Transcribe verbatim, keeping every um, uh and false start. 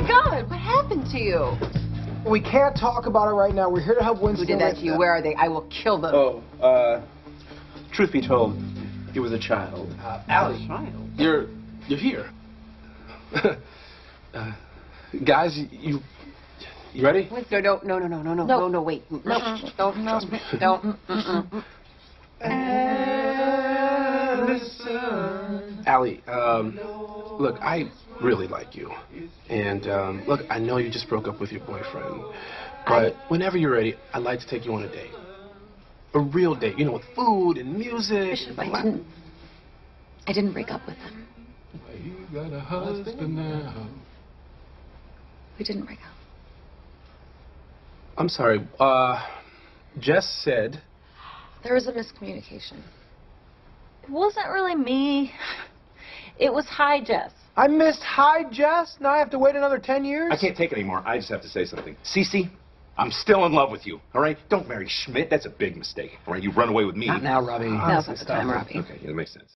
my God, what happened to you? We can't talk about it right now. We're here to help Winston. Who did that to you? Where are they? I will kill them. Oh, uh, truth be told, it was a child. Uh, Allie, a child. You're, you're here. uh, guys, you, you ready? Wait, no, no, no, no, no, no, no, no, no, wait. No, don't, no, no, no. Allison. Allie, um, look, I really like you. And, um, look, I know you just broke up with your boyfriend. But I... whenever you're ready, I'd like to take you on a date. A real date, you know, with food and music. Bishop, and I, didn't, I didn't break up with him. You got a husband now. We didn't break up. I'm sorry. Uh, Jess said... There was a miscommunication. It wasn't really me. It was hi, Jess. I missed hi, Jess? Now I have to wait another ten years? I can't take it anymore. I just have to say something. Cece, I'm still in love with you, all right? Don't marry Schmidt. That's a big mistake, all right? You run away with me. Not now, Robbie. Now's not the time, Robbie. Okay, yeah, that makes sense.